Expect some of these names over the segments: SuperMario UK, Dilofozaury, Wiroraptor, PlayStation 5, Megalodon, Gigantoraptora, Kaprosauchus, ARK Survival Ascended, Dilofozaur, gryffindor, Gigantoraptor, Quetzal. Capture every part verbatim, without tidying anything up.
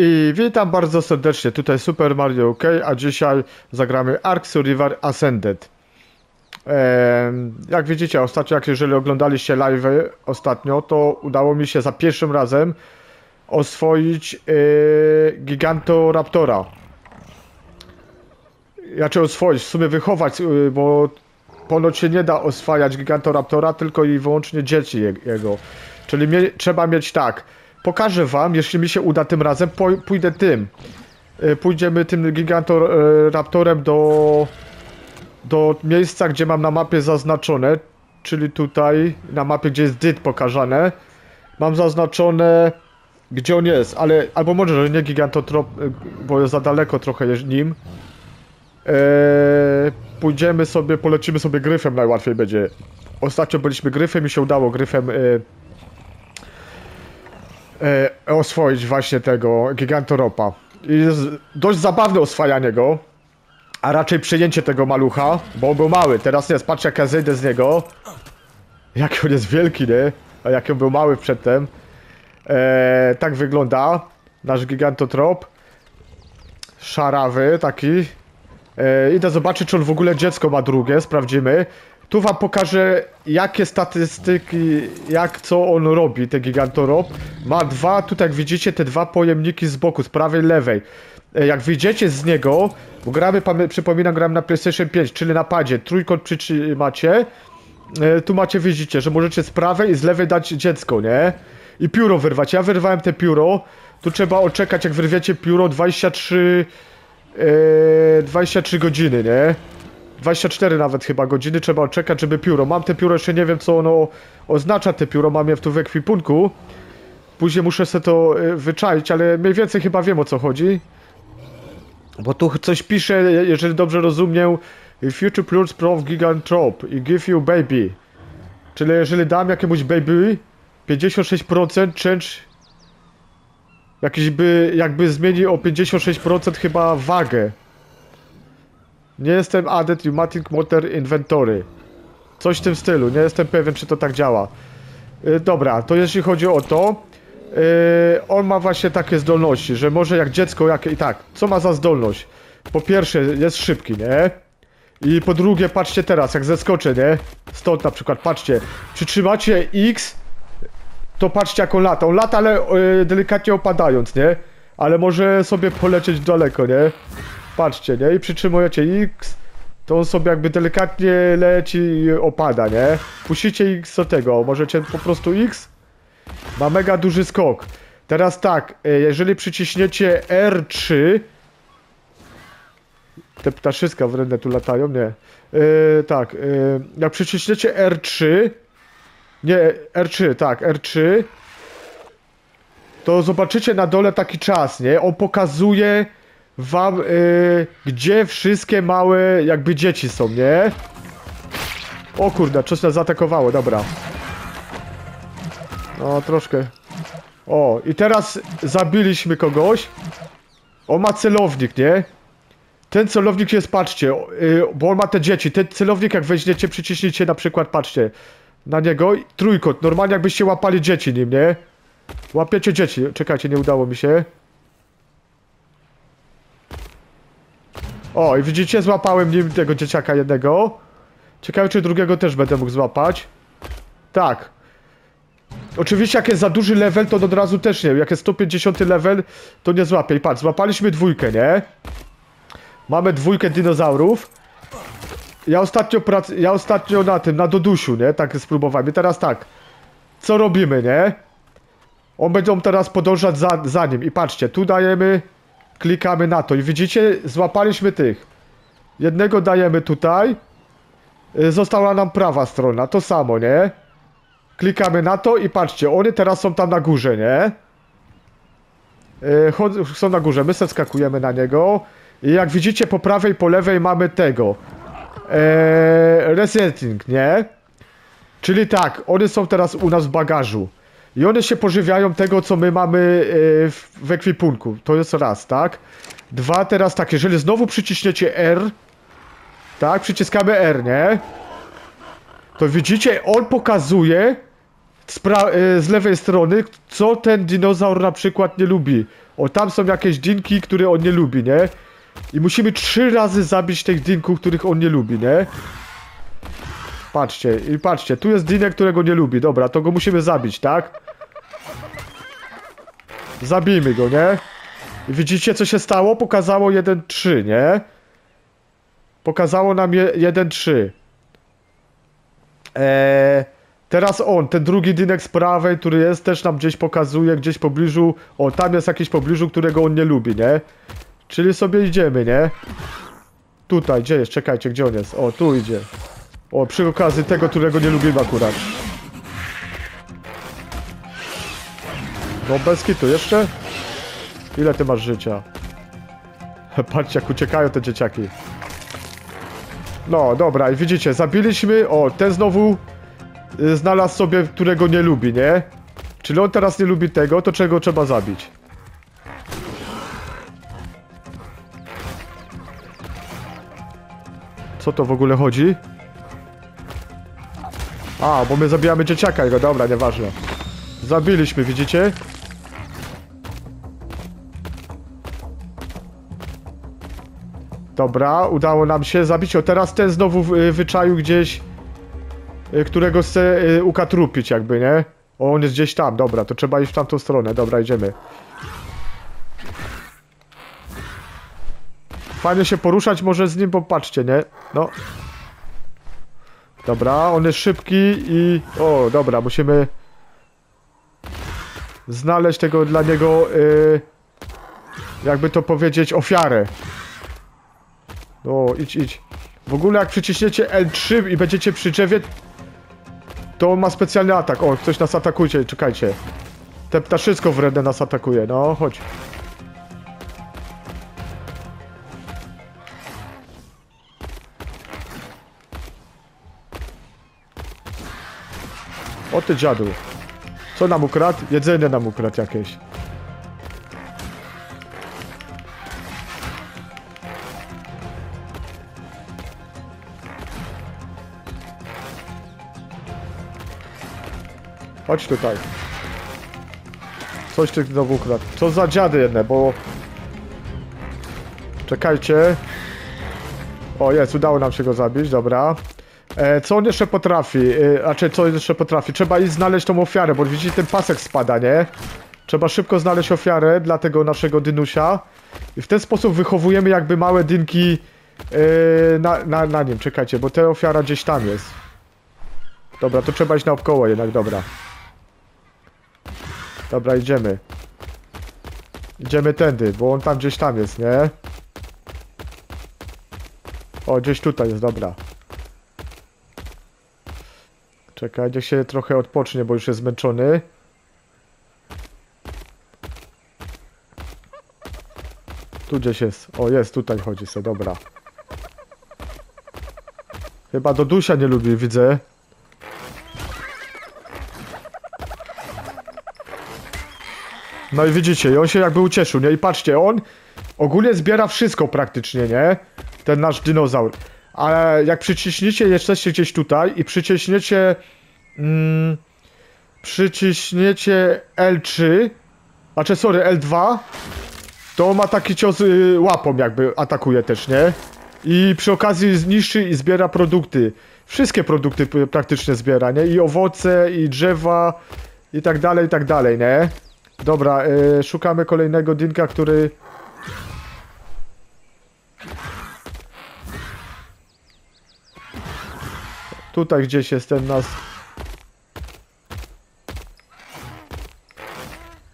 I witam bardzo serdecznie, tutaj SuperMario U K, a dzisiaj zagramy ARK Survival Ascended. Jak widzicie, ostatnio, jak jeżeli oglądaliście live ostatnio, to udało mi się za pierwszym razem oswoić Gigantoraptora. Znaczy oswoić, w sumie wychować, bo ponoć się nie da oswajać Gigantoraptora, tylko i wyłącznie dzieci jego. Czyli mie trzeba mieć tak. Pokażę wam, jeśli mi się uda tym razem, pójdę tym. Pójdziemy tym Gigantoraptorem do, do miejsca, gdzie mam na mapie zaznaczone. Czyli tutaj, na mapie, gdzie jest D I T pokazane. Mam zaznaczone, gdzie on jest, ale albo może, że nie Gigantorop, bo jest za daleko trochę nim. Eee, pójdziemy sobie, polecimy sobie gryfem, najłatwiej będzie. Ostatnio byliśmy gryfem i się udało gryfem... Yy, E, oswoić właśnie tego Gigantoropa. I jest dość zabawne oswajanie go, a raczej przyjęcie tego malucha, bo on był mały. Teraz nie, patrzcie, jak ja zejdę z niego, jak on jest wielki, nie? A jak on był mały przedtem. E, tak wygląda nasz Gigantotrop. Szarawy taki. E, idę zobaczyć, czy on w ogóle dziecko ma drugie, sprawdzimy. Tu wam pokażę, jakie statystyki, jak co on robi, ten Gigantorop. Ma dwa, tutaj jak widzicie, te dwa pojemniki z boku, z prawej, lewej. Jak wyjdziecie z niego, bo gramy, przypominam, gramy na PlayStation pięć, czyli na padzie. Trójkąt przytrzymacie, tu macie, widzicie, że możecie z prawej i z lewej dać dziecko, nie? I pióro wyrwać. Ja wyrwałem te pióro, tu trzeba odczekać, jak wyrwiecie pióro, dwadzieścia trzy godziny, nie? dwadzieścia cztery nawet chyba godziny trzeba odczekać, żeby pióro. Mam te pióro, jeszcze nie wiem, co ono oznacza, te pióro, mam je tu w ekwipunku. Później muszę sobie to wyczaić, ale mniej więcej chyba wiem, o co chodzi. Bo tu coś pisze, jeżeli dobrze rozumiem, Future Plus Prof Gigantrop i Give You Baby. Czyli jeżeli dam jakiemuś baby, pięćdziesiąt sześć procent change... Jakiś by, jakby zmienił o pięćdziesiąt sześć procent chyba wagę. Nie jestem added Pneumatic Motor Inventory. Coś w tym stylu, nie jestem pewien, czy to tak działa. Yy, dobra, to jeśli chodzi o to, yy, on ma właśnie takie zdolności, że może jak dziecko, jak i tak. Co ma za zdolność? Po pierwsze, jest szybki, nie? I po drugie, patrzcie teraz, jak zeskoczę, nie? Stąd na przykład, patrzcie, przytrzymacie X, to patrzcie, jak on lata. On lata, ale yy, delikatnie opadając, nie? Ale może sobie polecieć daleko, nie? Patrzcie, nie? I przytrzymujecie X, to on sobie jakby delikatnie leci i opada, nie? Puścicie X do tego, możecie po prostu X. Ma mega duży skok. Teraz tak, jeżeli przyciśniecie R trzy... Te ptaszyska wredne tu latają, nie? Yy, tak, yy, jak przyciśniecie R trzy... Nie, R trzy, tak, R trzy... To zobaczycie na dole taki czas, nie? On pokazuje... wam, yy, gdzie wszystkie małe jakby dzieci są, nie? O kurde, coś nas zaatakowało, dobra. No, troszkę. O, i teraz zabiliśmy kogoś. On ma celownik, nie? Ten celownik jest, patrzcie, yy, bo on ma te dzieci. Ten celownik, jak weźmiecie, przyciśnijcie na przykład, patrzcie, na niego. Trójkąt, normalnie jakbyście łapali dzieci nim, nie? Łapiecie dzieci. Czekajcie, nie udało mi się. O, i widzicie, złapałem nim tego dzieciaka jednego. Ciekawe, czy drugiego też będę mógł złapać. Tak. Oczywiście, jak jest za duży level, to od razu też nie. Jak jest sto pięćdziesiąty level, to nie złapię. I patrz, złapaliśmy dwójkę, nie? Mamy dwójkę dinozaurów. Ja ostatnio, prac... ja ostatnio na tym, na dodusiu, nie? Tak spróbowałem. I teraz tak. Co robimy, nie? On będzie teraz podążać za, za nim. I patrzcie, tu dajemy... Klikamy na to i widzicie, złapaliśmy tych. Jednego dajemy tutaj. Została nam prawa strona, to samo, nie? Klikamy na to i patrzcie, one teraz są tam na górze, nie? Są na górze, my se skakujemy na niego. I jak widzicie, po prawej, po lewej mamy tego. Eee, resetting, nie? Czyli tak, one są teraz u nas w bagażu. I one się pożywiają tego, co my mamy w ekwipunku. To jest raz, tak? Dwa, teraz tak, jeżeli znowu przyciśniecie R, tak, przyciskamy R, nie? To widzicie, on pokazuje, z, z lewej strony, co ten dinozaur na przykład nie lubi. O, tam są jakieś dinki, które on nie lubi, nie? I musimy trzy razy zabić tych dinków, których on nie lubi, nie? Patrzcie, i patrzcie, tu jest dinek, którego nie lubi. Dobra, to go musimy zabić, tak? Zabijmy go, nie? I widzicie, co się stało? Pokazało jeden trzy, nie? Pokazało nam jeden trzy. Eee, teraz on, ten drugi dynek z prawej, który jest, też nam gdzieś pokazuje, gdzieś w pobliżu. O, tam jest jakiś w pobliżu, którego on nie lubi, nie? Czyli sobie idziemy, nie? Tutaj, gdzie jest? Czekajcie, gdzie on jest? O, tu idzie. O, przy okazji tego, którego nie lubimy akurat. No bez kitu, jeszcze? Ile ty masz życia? Patrzcie, jak uciekają te dzieciaki. No, dobra, i widzicie, zabiliśmy... O, ten znowu y, znalazł sobie, którego nie lubi, nie? Czyli on teraz nie lubi tego, to czego trzeba zabić? Co to w ogóle chodzi? A, bo my zabijamy dzieciaka jego, dobra, nieważne. Zabiliśmy, widzicie? Dobra, udało nam się zabić. O, teraz ten znowu wyczaił gdzieś, którego chce ukatrupić jakby, nie? O, on jest gdzieś tam, dobra, to trzeba iść w tamtą stronę, dobra, idziemy. Fajnie się poruszać może z nim, popatrzcie, nie? No. Dobra, on jest szybki i... O, dobra, musimy... znaleźć tego dla niego... Yy... jakby to powiedzieć, ofiarę. O, idź, idź. W ogóle jak przyciśniecie el trzy i będziecie przy drzewie, to on ma specjalny atak. O, ktoś nas atakuje, czekajcie. Te ptaszysko wredne nas atakuje, no, chodź. O ty dziadu. Co nam ukradł? Jedzenie nam ukradł jakieś. Chodź tutaj. Coś tych znowu ukradł. Co za dziady jedne, bo... Czekajcie. O jest, udało nam się go zabić, dobra. E, co on jeszcze potrafi? E, znaczy, co jeszcze potrafi? Trzeba iść znaleźć tą ofiarę, bo widzicie, ten pasek spada, nie? Trzeba szybko znaleźć ofiarę dla tego naszego dynusia. I w ten sposób wychowujemy jakby małe dynki e, na, na, na nim. Czekajcie, bo ta ofiara gdzieś tam jest. Dobra, to trzeba iść naokoło jednak, dobra. Dobra, idziemy. Idziemy tędy, bo on tam gdzieś tam jest, nie? O, gdzieś tutaj jest, dobra. Czekaj, niech się trochę odpocznie, bo już jest zmęczony. Tu gdzieś jest. O, jest, tutaj chodzi sobie, dobra. Chyba do dusia nie lubi, widzę. No i widzicie, i on się jakby ucieszył, nie? I patrzcie, on ogólnie zbiera wszystko praktycznie, nie? Ten nasz dinozaur. Ale jak przyciśniecie, jesteście gdzieś tutaj i przyciśniecie... Mm, przyciśniecie el trzy, znaczy sorry, el dwa, to ma taki cios y, łapą jakby atakuje też, nie? I przy okazji zniszczy i zbiera produkty. Wszystkie produkty praktycznie zbiera, nie? I owoce, i drzewa, i tak dalej, i tak dalej, nie? Dobra, y, szukamy kolejnego dinka, który... Tutaj gdzieś jest ten nas...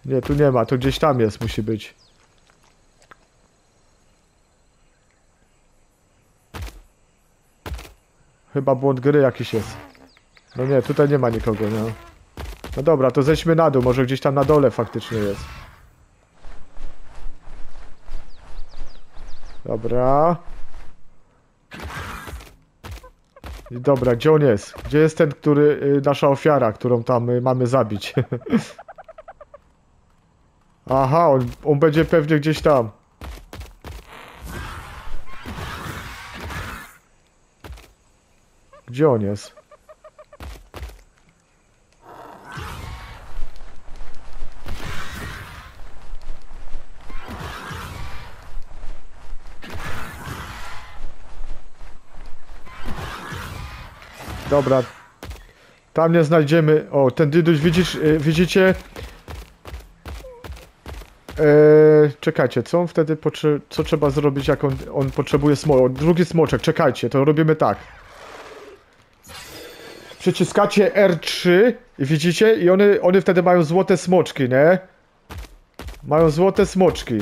Nie, tu nie ma, to gdzieś tam jest, musi być. Chyba błąd gry jakiś jest. No nie, tutaj nie ma nikogo, no. No dobra, to zejdźmy na dół, może gdzieś tam na dole faktycznie jest. Dobra. Dobra, gdzie on jest? Gdzie jest ten, który... nasza ofiara, którą tam mamy zabić? Aha, on, on będzie pewnie gdzieś tam. Gdzie on jest? Dobra. Tam nie znajdziemy. O, ten dyduś, widzisz, widzicie? Eee, czekajcie, co on wtedy, co trzeba zrobić, jak on, on potrzebuje smoczek? Drugi smoczek, czekajcie, to robimy tak. Przyciskacie R trzy i widzicie? I one, one wtedy mają złote smoczki, nie? Mają złote smoczki.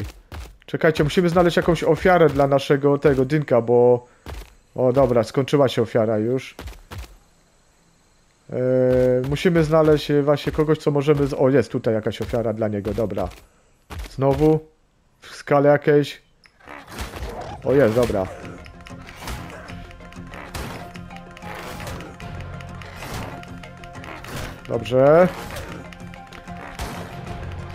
Czekajcie, musimy znaleźć jakąś ofiarę dla naszego tego dynka, bo... O, dobra, skończyła się ofiara już. Eee, musimy znaleźć właśnie kogoś, co możemy... Z... O, jest tutaj jakaś ofiara dla niego, dobra. Znowu w skale jakiejś. O, jest, dobra. Dobrze.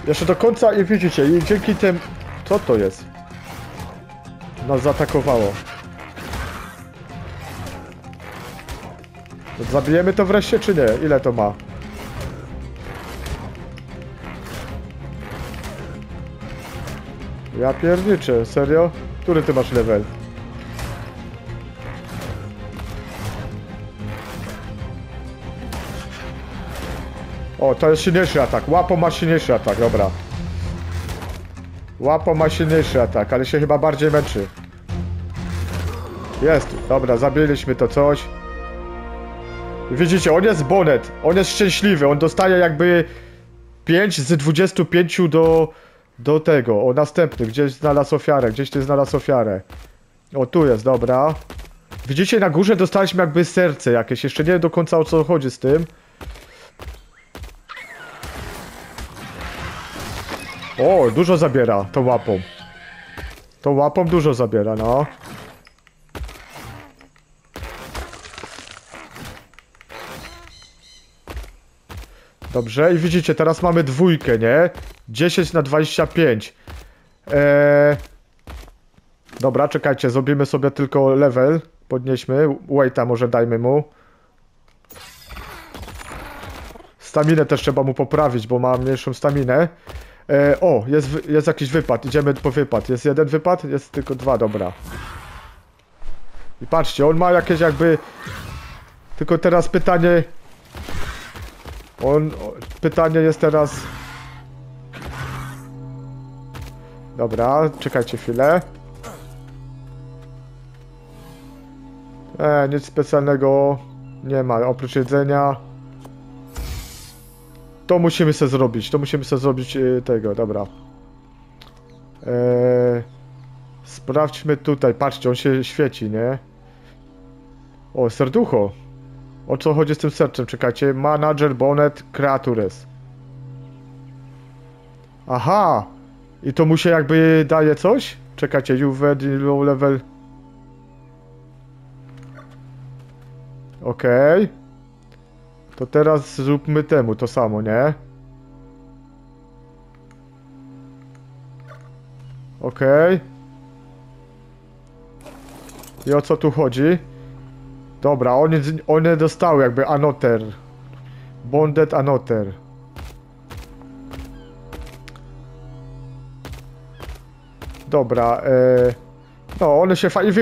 Jeszcze do końca i widzicie, i dzięki tym... Co to jest? Nas zaatakowało. Zabijemy to wreszcie, czy nie? Ile to ma? Ja pierniczę, serio? Który ty masz level? O, to jest silniejszy atak. Łapą ma silniejszy atak, dobra. Łapą ma silniejszy atak, ale się chyba bardziej męczy. Jest, dobra, zabiliśmy to coś. Widzicie, on jest bonet, on jest szczęśliwy, on dostaje jakby pięć z dwudziestu pięciu do... Do tego, o następny, gdzieś znalazł ofiarę, gdzieś ty znalazł ofiarę. O, tu jest, dobra. Widzicie, na górze dostaliśmy jakby serce jakieś, jeszcze nie wiem do końca o co chodzi z tym. O, dużo zabiera tą łapą. Tą łapą dużo zabiera, no. Dobrze, i widzicie, teraz mamy dwójkę, nie? dziesięć na dwadzieścia pięć. Eee... Dobra, czekajcie, zrobimy sobie tylko level. Podnieśmy. Wait'a może dajmy mu. Staminę też trzeba mu poprawić, bo ma mniejszą staminę. Eee, o, jest, jest jakiś wypad. Idziemy po wypad. Jest jeden wypad? Jest tylko dwa, dobra. I patrzcie, on ma jakieś jakby... Tylko teraz pytanie... On... Pytanie jest teraz... Dobra, czekajcie chwilę. E, nic specjalnego nie ma, oprócz jedzenia. To musimy sobie zrobić, to musimy sobie zrobić y, tego, dobra. E, sprawdźmy tutaj, patrzcie, on się świeci, nie? O, serducho. O co chodzi z tym sercem, czekajcie. Manager Bonnet Creatures. Aha! I to mu się jakby daje coś? Czekajcie, Juve, low level. Okej. Okay. To teraz zróbmy temu to samo, nie? Okej. Okay. I o co tu chodzi? Dobra, one, one dostały jakby anoter. Bonded anoter. Dobra, e, no one się fajnie,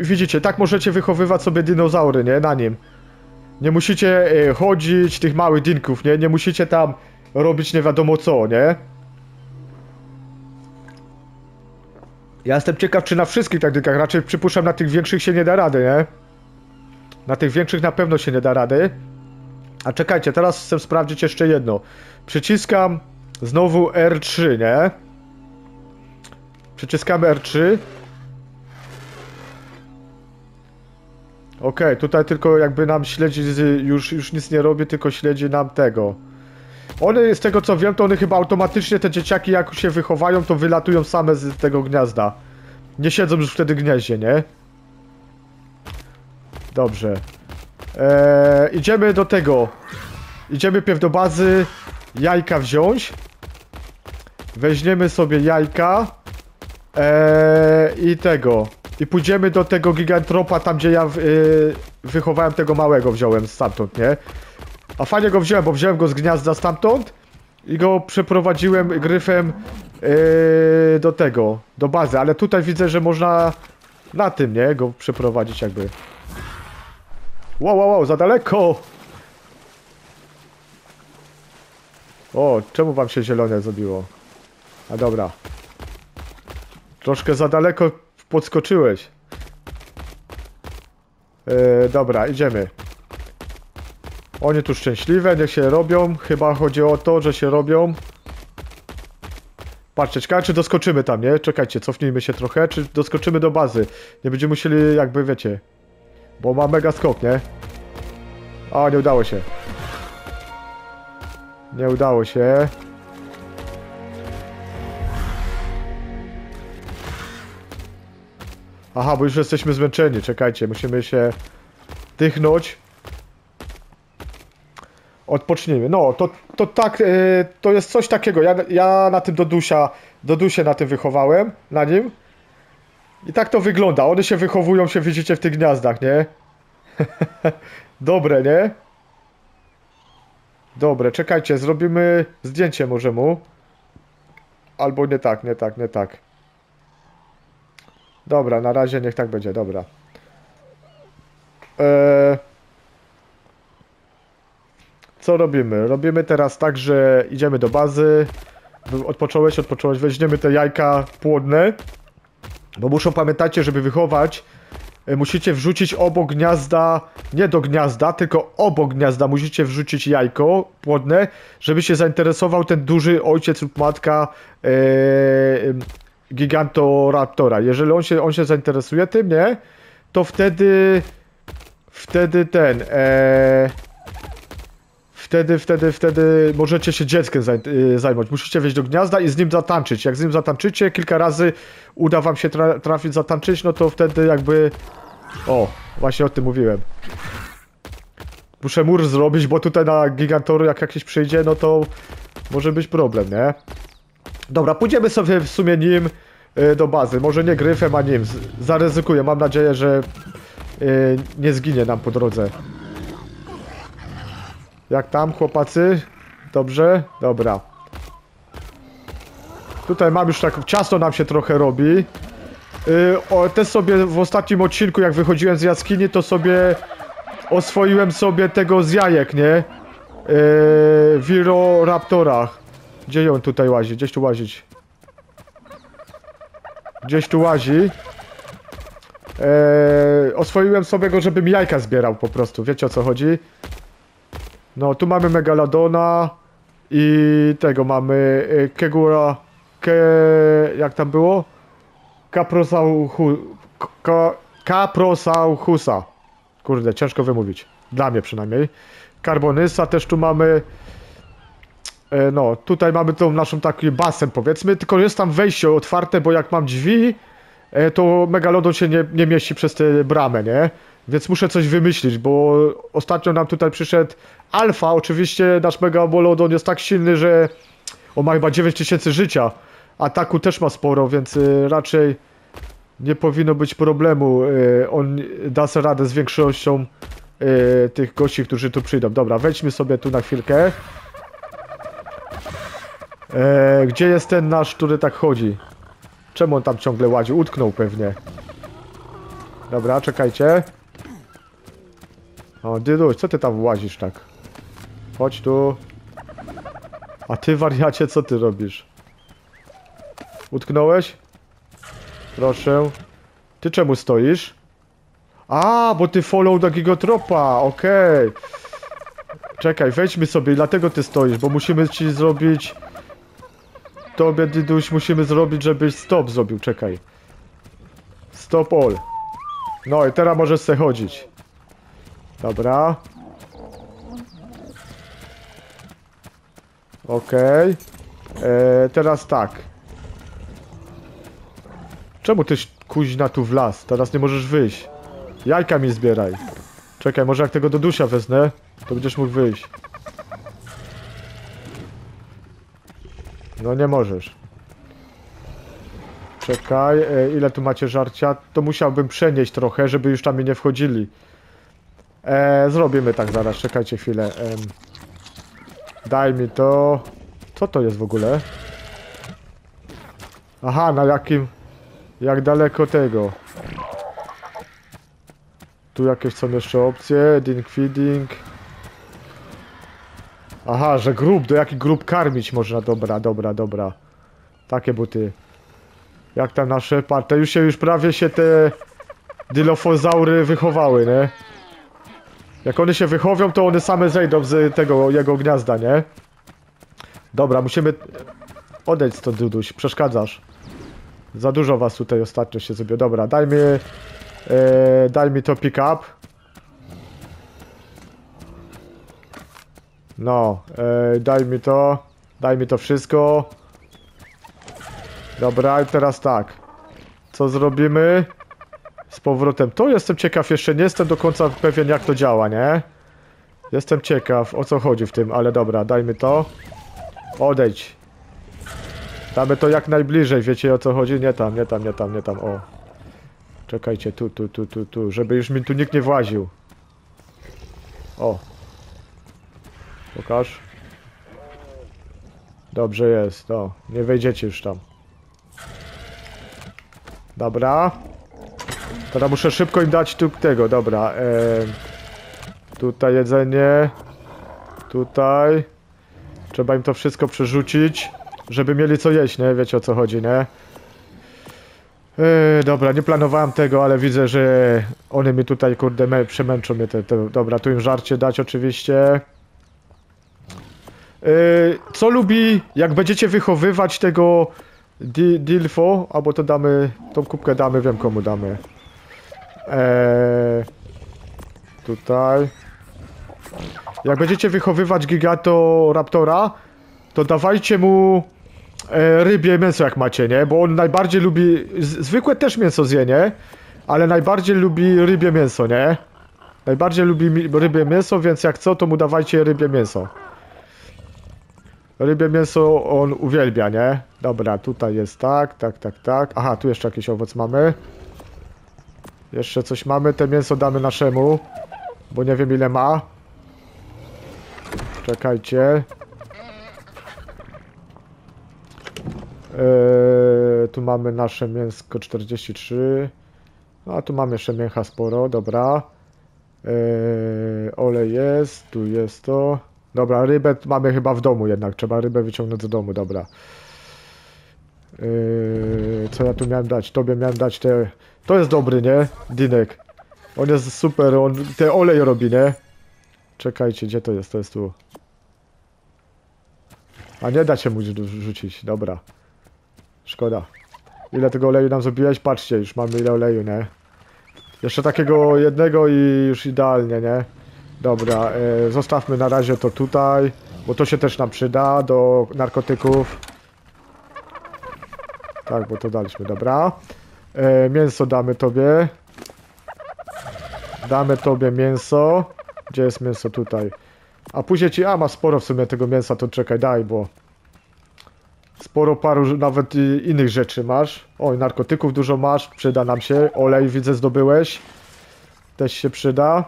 widzicie, tak możecie wychowywać sobie dinozaury, nie, na nim. Nie musicie e, chodzić tych małych dinków, nie, nie musicie tam robić nie wiadomo co, nie. Ja jestem ciekaw, czy na wszystkich tak dinkach, raczej przypuszczam, na tych większych się nie da rady, nie. Na tych większych na pewno się nie da rady. A czekajcie, teraz chcę sprawdzić jeszcze jedno. Przyciskam znowu R trzy, nie. Przyciskamy R trzy. Ok, tutaj tylko jakby nam śledzi, już, już nic nie robi, tylko śledzi nam tego. One, z tego co wiem, to one chyba automatycznie, te dzieciaki jak się wychowają, to wylatują same z tego gniazda. Nie siedzą już wtedy w gnieździe, nie? Dobrze. Eee, idziemy do tego. Idziemy pierw do bazy jajka wziąć. Weźmiemy sobie jajka. Eee, i tego. I pójdziemy do tego gigantropa, tam gdzie ja yy, wychowałem tego małego, wziąłem stamtąd, nie? A fajnie go wziąłem, bo wziąłem go z gniazda stamtąd i go przeprowadziłem gryfem yy, do tego, do bazy, ale tutaj widzę, że można na tym, nie? Go przeprowadzić jakby. Wow, wow, wow, za daleko! O, czemu wam się zielone zrobiło? A dobra. Troszkę za daleko podskoczyłeś. Yy, dobra, idziemy. Oni tu szczęśliwe, niech się robią. Chyba chodzi o to, że się robią. Patrzcie, ciekawe czy doskoczymy tam, nie? Czekajcie, cofnijmy się trochę, czy doskoczymy do bazy. Nie będziemy musieli jakby, wiecie... Bo ma mega skok, nie? A, nie udało się. Nie udało się. Aha, bo już jesteśmy zmęczeni. Czekajcie, musimy się dychnąć. Odpocznijmy. No, to, to tak, yy, to jest coś takiego. Ja, ja na tym Dodusia, Dodusie na tym wychowałem, na nim. I tak to wygląda. One się wychowują, się widzicie w tych gniazdach, nie? Dobre, nie? Dobre, czekajcie, zrobimy zdjęcie może mu. Albo nie tak, nie tak, nie tak. Dobra, na razie niech tak będzie, dobra. Eee... Co robimy? Robimy teraz tak, że idziemy do bazy. Odpocząłeś, odpocząłeś, weźmiemy te jajka płodne. Bo muszą, pamiętajcie, żeby wychować, musicie wrzucić obok gniazda, nie do gniazda, tylko obok gniazda musicie wrzucić jajko płodne, żeby się zainteresował ten duży ojciec lub matka yy, Gigantoraptora. Jeżeli on się, on się zainteresuje tym, nie? To wtedy, wtedy ten, e, wtedy, wtedy, wtedy możecie się dzieckiem zajmować. Musicie wejść do gniazda i z nim zatanczyć. Jak z nim zatanczycie, kilka razy uda wam się tra trafić, zatanczyć, no to wtedy jakby... O, właśnie o tym mówiłem. Muszę mur zrobić, bo tutaj na Gigantory jak jakiś przyjdzie, no to może być problem, nie? Dobra, pójdziemy sobie w sumie nim y, do bazy. Może nie gryfem, a nim. Zaryzykuję. Mam nadzieję, że y, nie zginie nam po drodze. Jak tam, chłopacy? Dobrze? Dobra. Tutaj mam już tak... Ciasno nam się trochę robi. Yy, o, też sobie w ostatnim odcinku, jak wychodziłem z jaskini, to sobie... Oswoiłem sobie tego z jajek, nie? Yy, Wiroraptora. Gdzie ją tutaj łazi? Gdzieś tu łazić. Gdzieś tu łazi. Yy, oswoiłem sobie go, żebym jajka zbierał po prostu. Wiecie o co chodzi? No, tu mamy Megalodona i tego mamy y, Kegura, ke, jak tam było? Kaprosauchu, ka, Kaprosauchusa. Kurde, ciężko wymówić. Dla mnie przynajmniej. Carbonysa też tu mamy. Y, no, tutaj mamy tą naszą taki basen, powiedzmy, tylko jest tam wejście otwarte, bo jak mam drzwi, y, to Megalodon się nie, nie mieści przez tę bramę, nie? Więc muszę coś wymyślić, bo ostatnio nam tutaj przyszedł Alfa. Oczywiście nasz Megalodon jest tak silny, że on ma chyba dziewięć tysięcy życia. Ataku też ma sporo, więc raczej nie powinno być problemu. On da sobie radę z większością tych gości, którzy tu przyjdą. Dobra, wejdźmy sobie tu na chwilkę. Gdzie jest ten nasz, który tak chodzi? Czemu on tam ciągle łazi? Utknął pewnie. Dobra, czekajcie. O, Dyluś, co ty tam łazisz tak? Chodź tu. A ty, wariacie, co ty robisz? Utknąłeś? Proszę. Ty czemu stoisz? A, bo ty follow do Gigotropa, okej. Okay. Czekaj, wejdźmy sobie, dlatego ty stoisz, bo musimy ci zrobić... Tobie, Dyluś, musimy zrobić, żebyś stop zrobił, czekaj. Stop all. No i teraz możesz se chodzić. Dobra. Okej. Okay. Teraz tak. Czemu ty kuźna tu wlazł? Teraz nie możesz wyjść. Jajka mi zbieraj. Czekaj, może jak tego Dodusia wezmę, to będziesz mógł wyjść. No nie możesz. Czekaj, ile tu macie żarcia? To musiałbym przenieść trochę, żeby już tam mi nie wchodzili. E, zrobimy tak zaraz, czekajcie chwilę. E, daj mi to... Co to jest w ogóle? Aha, na jakim... Jak daleko tego? Tu jakieś są jeszcze opcje, ding feeding. Aha, że grób, do jakich grób karmić można, dobra, dobra, dobra. Takie buty. Jak tam nasze parte, już się, już prawie się te Dilofozaury wychowały, nie? Jak one się wychowią, to one same zejdą z tego, jego gniazda, nie? Dobra, musimy... Odejdź stąd, Duduś, przeszkadzasz. Za dużo was tutaj ostatnio się zrobiło. Dobra, daj mi... Yy, daj mi to pick up. No, yy, daj mi to. Daj mi to wszystko. Dobra, i teraz tak. Co zrobimy? Z powrotem. To jestem ciekaw, jeszcze nie jestem do końca pewien, jak to działa, nie? Jestem ciekaw, o co chodzi w tym, ale dobra, dajmy to. Odejdź. Damy to jak najbliżej, wiecie, o co chodzi? Nie tam, nie tam, nie tam, nie tam, o. Czekajcie, tu, tu, tu, tu, tu, żeby już mi tu nikt nie właził. O. Pokaż. Dobrze jest, no. Nie wejdziecie już tam. Dobra. Teraz muszę szybko im dać tu tego, dobra. Yy, tutaj jedzenie. Tutaj. Trzeba im to wszystko przerzucić, żeby mieli co jeść, nie? Wiecie, o co chodzi, nie? Yy, dobra, nie planowałem tego, ale widzę, że one mi tutaj, kurde, przemęczą mnie te, te... Dobra, tu im żarcie dać oczywiście. Yy, co lubi, jak będziecie wychowywać tego di, Dilfo, albo to damy, tą kubkę damy, wiem komu damy. Eee, tutaj. Jak będziecie wychowywać Gigantoraptora, to dawajcie mu e, rybie mięso, jak macie, nie? Bo on najbardziej lubi... Z, zwykłe też mięso zje, nie? Ale najbardziej lubi rybie mięso, nie? Najbardziej lubi mi, rybie mięso, więc jak co, to mu dawajcie rybie mięso. Rybie mięso on uwielbia, nie? Dobra, tutaj jest tak, tak, tak, tak. Aha, tu jeszcze jakiś owoc mamy. Jeszcze coś mamy, te mięso damy naszemu, bo nie wiem ile ma. Czekajcie. Eee, tu mamy nasze mięsko czterdzieści trzy. A tu mamy jeszcze mięcha sporo, dobra. Eee, olej jest, tu jest to. Dobra, rybę mamy chyba w domu jednak, trzeba rybę wyciągnąć do domu, dobra. Eee, co ja tu miałem dać? Tobie miałem dać te... To jest dobry, nie? Dinek. On jest super, on ten olej robi, nie? Czekajcie, gdzie to jest? To jest tu. A nie da się mu rzucić, dobra. Szkoda. Ile tego oleju nam zrobiłeś? Patrzcie, już mamy ile oleju, nie? Jeszcze takiego jednego i już idealnie, nie? Dobra, e, zostawmy na razie to tutaj, bo to się też nam przyda do narkotyków. Tak, bo to daliśmy, dobra. E, mięso damy tobie. Damy tobie mięso. Gdzie jest mięso? Tutaj. A później ci... A, ma sporo w sumie tego mięsa, to czekaj, daj, bo... Sporo paru nawet i innych rzeczy masz. Oj, narkotyków dużo masz, przyda nam się. Olej, widzę, zdobyłeś. Też się przyda.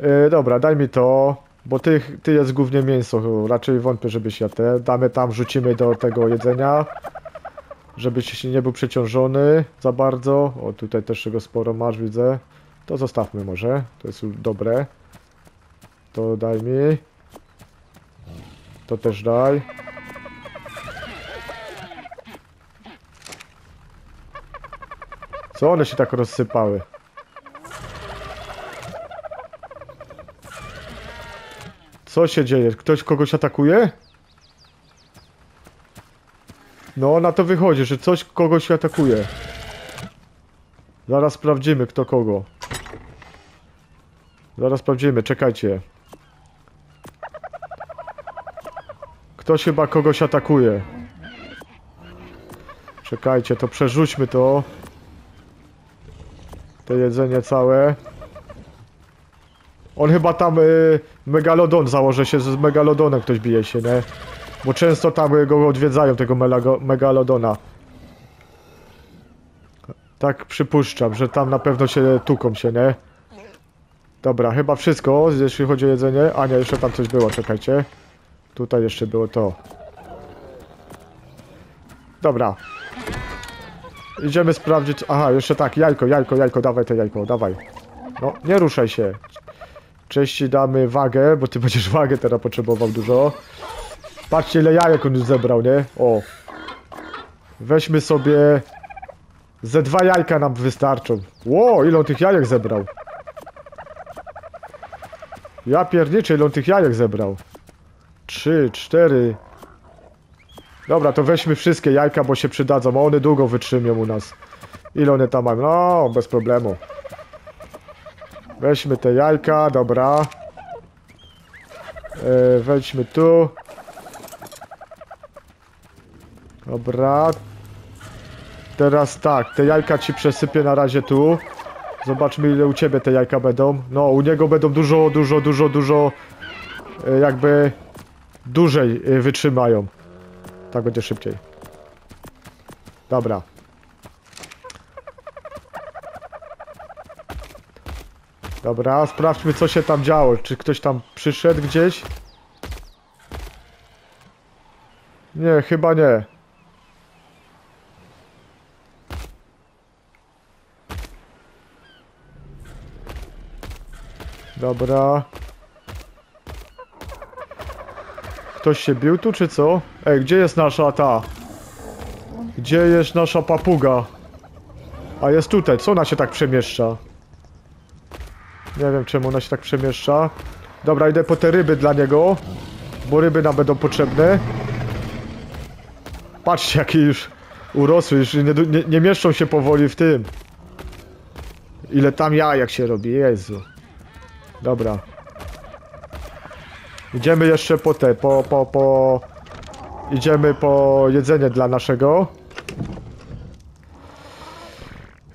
E, dobra, daj mi to. Bo ty, ty jest głównie mięso. Raczej wątpię, żebyś ja te... Damy tam, wrzucimy do tego jedzenia. Żebyś nie był przeciążony za bardzo. O, tutaj też czego sporo masz, widzę. To zostawmy może, to jest dobre. To daj mi. To też daj. Co one się tak rozsypały? Co się dzieje? Ktoś kogoś atakuje? No, na to wychodzi, że coś kogoś atakuje. Zaraz sprawdzimy, kto kogo. Zaraz sprawdzimy, czekajcie. Ktoś chyba kogoś atakuje. Czekajcie, to przerzućmy to. To jedzenie całe. On chyba tam yy, megalodon założy się, z megalodonem ktoś bije się, nie? Bo często tam go odwiedzają, tego megalodona. Tak przypuszczam, że tam na pewno się tuką się, nie? Dobra, chyba wszystko, jeśli chodzi o jedzenie. A nie, jeszcze tam coś było, czekajcie. Tutaj jeszcze było to. Dobra. Idziemy sprawdzić. Aha, jeszcze tak, jajko, jajko, jajko, dawaj to jajko, dawaj. No, nie ruszaj się. Części damy wagę, bo ty będziesz wagę teraz potrzebował dużo. Patrzcie, ile jajek on już zebrał, nie? O. Weźmy sobie... Ze dwa jajka nam wystarczą. Ło, ile on tych jajek zebrał. Ja pierniczę, ile on tych jajek zebrał. Trzy, cztery... Dobra, to weźmy wszystkie jajka, bo się przydadzą, a one długo wytrzymią u nas. Ile one tam mają? No, bez problemu. Weźmy te jajka, dobra. Yy, wejdźmy tu. Dobra. Teraz tak, te jajka ci przesypię na razie tu. Zobaczmy, ile u ciebie te jajka będą. No, u niego będą dużo, dużo, dużo, dużo... Yy, jakby... Dłużej yy, wytrzymają. Tak będzie szybciej. Dobra. Dobra, sprawdźmy, co się tam działo. Czy ktoś tam przyszedł gdzieś? Nie, chyba nie. Dobra. Ktoś się bił tu, czy co? Ej, gdzie jest nasza ta? Gdzie jest nasza papuga? A jest tutaj, co ona się tak przemieszcza? Nie wiem, czemu ona się tak przemieszcza. Dobra, idę po te ryby dla niego. Bo ryby nam będą potrzebne. Patrzcie, jakie już urosły, już nie, nie, nie mieszczą się powoli w tym. Ile tam jajek się robi, Jezu. Dobra. Idziemy jeszcze po te, po, po, po... Idziemy po jedzenie dla naszego.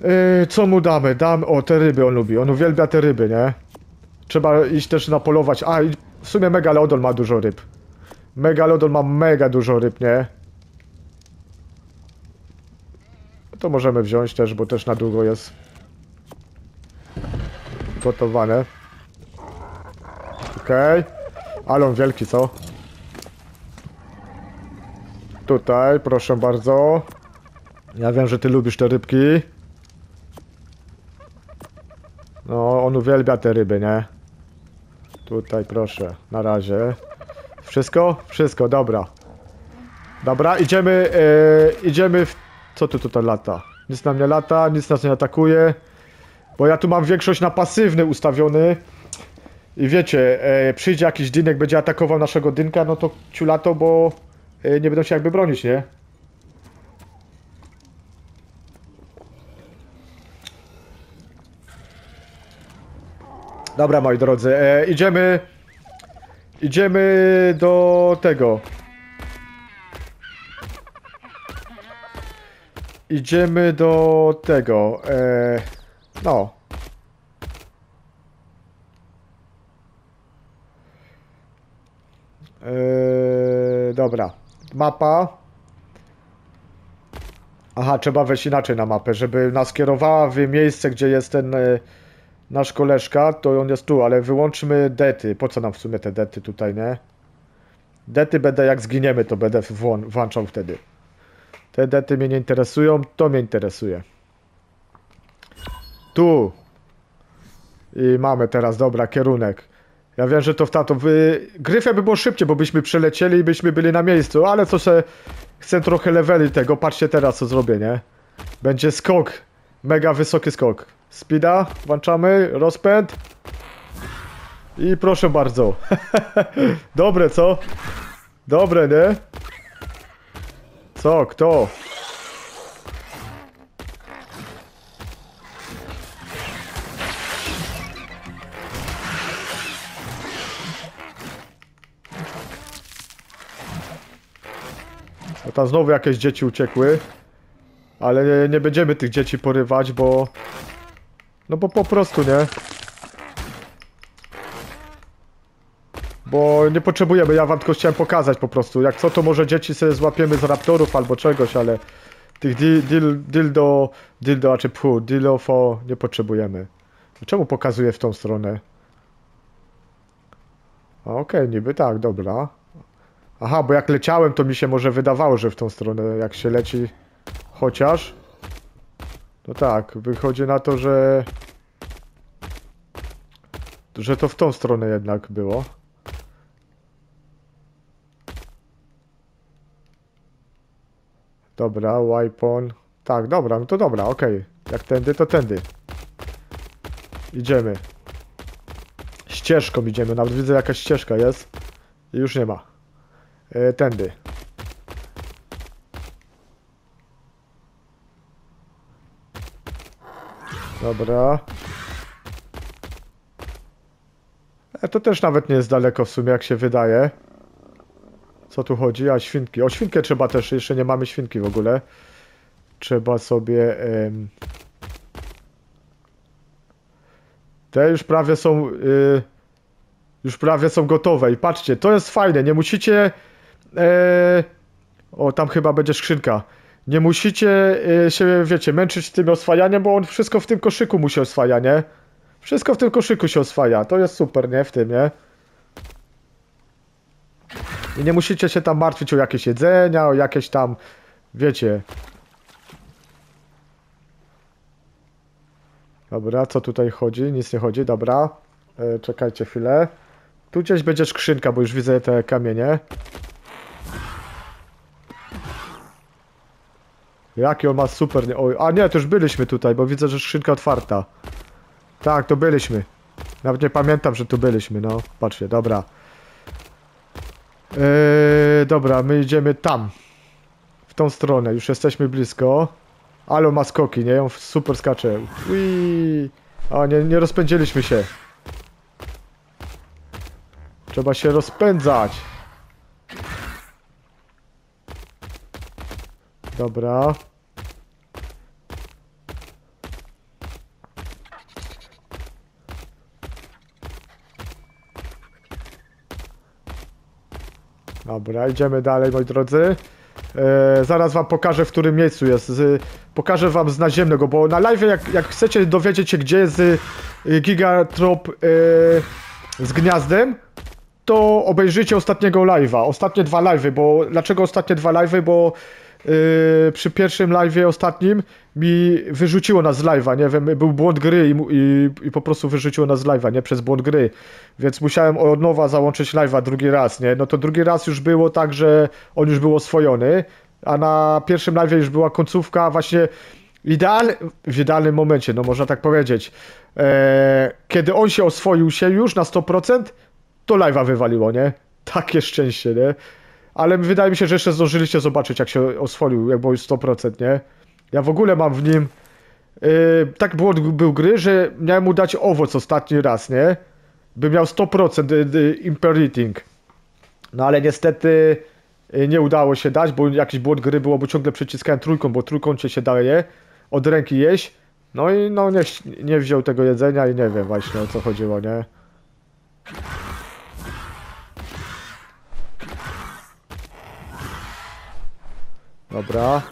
Yy, co mu damy? Dam... O, te ryby on lubi. On uwielbia te ryby, nie? Trzeba iść też napolować. A, i w sumie megalodon ma dużo ryb. Megalodon ma mega dużo ryb, nie? To możemy wziąć też, bo też na długo jest gotowane. Okej. Okay. Ale on wielki, co? Tutaj, proszę bardzo. Ja wiem, że ty lubisz te rybki. No, on uwielbia te ryby, nie? Tutaj, proszę. Na razie. Wszystko? Wszystko, dobra. Dobra, idziemy... Yy, idziemy w... Co tu tutaj lata? Nic nam nie lata, nic nas nie atakuje. Bo ja tu mam większość na pasywny ustawiony. I wiecie, e, przyjdzie jakiś dynek, będzie atakował naszego dynka, no to ciulato, bo e, nie będą się jakby bronić, nie? Dobra, moi drodzy, e, idziemy... Idziemy do tego. Idziemy do tego, e, no. Yy, dobra, mapa. Aha, trzeba wejść inaczej na mapę, żeby nas kierowała w miejsce, gdzie jest ten yy, nasz koleżka, to on jest tu, ale wyłączmy dety. Po co nam w sumie te dety tutaj, nie? Dety będę, jak zginiemy, to będę włączał wtedy. Te dety mnie nie interesują, to mnie interesuje. Tu. I mamy teraz, dobra, kierunek. Ja wiem, że to w tamtą... Wy... Gryfia by było szybciej, bo byśmy przelecieli i byśmy byli na miejscu, ale co se... Chcę trochę leveli tego, patrzcie teraz co zrobię, nie? Będzie skok. Mega wysoki skok. Speeda, włączamy, rozpęd. I proszę bardzo. Dobre, co? Dobre, nie? Co? Kto? Tam znowu jakieś dzieci uciekły. Ale nie, nie będziemy tych dzieci porywać, bo... No bo po prostu nie. Bo nie potrzebujemy, ja wam tylko chciałem pokazać po prostu. Jak co, to może dzieci sobie złapiemy z raptorów albo czegoś, ale... Tych dil, dil, dildo... Dildo, a czy pfu, dilofo nie potrzebujemy. Czemu pokazuję w tą stronę? Okej, okay, niby tak, dobra. Aha, bo jak leciałem, to mi się może wydawało, że w tą stronę, jak się leci, chociaż... No tak, wychodzi na to, że... Że to w tą stronę jednak było. Dobra, Wipon. Tak, dobra, no to dobra, okej. Okay. Jak tędy, to tędy. Idziemy. Ścieżką idziemy, nawet widzę jakaś ścieżka jest. I już nie ma. E, tędy. Dobra. E, to też nawet nie jest daleko w sumie, jak się wydaje. Co tu chodzi? A świnki. O świnkę trzeba też, jeszcze nie mamy świnki w ogóle. Trzeba sobie... Ym... Te już prawie są... Yy... Już prawie są gotowe i patrzcie, to jest fajne, nie musicie... Yy... O, tam chyba będzie skrzynka. Nie musicie yy, się, wiecie, męczyć tym oswajaniem, bo on wszystko w tym koszyku musi oswaja, nie? Wszystko w tym koszyku się oswaja, to jest super, nie? W tym, nie? I nie musicie się tam martwić o jakieś jedzenia, o jakieś tam, wiecie. Dobra, co tutaj chodzi? Nic nie chodzi, dobra. E, czekajcie chwilę. Tu gdzieś będzie skrzynka, bo już widzę te kamienie. Jaki on ma super... Nie... Oj, a nie, to już byliśmy tutaj, bo widzę, że skrzynka otwarta. Tak, to byliśmy. Nawet nie pamiętam, że tu byliśmy, no. Patrzcie, dobra. Eee, dobra, my idziemy tam. W tą stronę, już jesteśmy blisko. Ale ma skoki, nie? On super skacze. Uii. A nie, nie rozpędziliśmy się. Trzeba się rozpędzać. Dobra. Dobra, idziemy dalej, moi drodzy. Eee, zaraz wam pokażę, w którym miejscu jest. Z, pokażę wam z naziemnego, bo na live, jak, jak chcecie dowiedzieć się, gdzie jest y, Gigantorap y, z gniazdem, to obejrzyjcie ostatniego live'a. Ostatnie dwa live'y, bo... Dlaczego ostatnie dwa live'y? Bo y, przy pierwszym live'ie ostatnim mi wyrzuciło nas z live'a, nie wiem, był błąd gry i, i, i po prostu wyrzuciło nas z live'a, nie? Przez błąd gry. Więc musiałem od nowa załączyć live'a drugi raz, nie? No to drugi raz już było tak, że on już był oswojony, a na pierwszym live'ie już była końcówka właśnie ideal, w idealnym momencie, no można tak powiedzieć. E, kiedy on się oswoił się już na sto procent, to live'a wywaliło, nie? Takie szczęście, nie? Ale wydaje mi się, że jeszcze zdążyliście zobaczyć, jak się oswoił, jak było już sto procent, nie? Ja w ogóle mam w nim... Yy, tak błąd był gry, że miałem mu dać owoc ostatni raz, nie? By miał sto procent yy, imperating. No ale niestety yy, nie udało się dać, bo jakiś błąd gry było, bo ciągle przyciskałem trójką, bo trójkącie się daje od ręki jeść. No i no nie, nie wziął tego jedzenia i nie wiem właśnie, o co chodziło, nie? Dobra.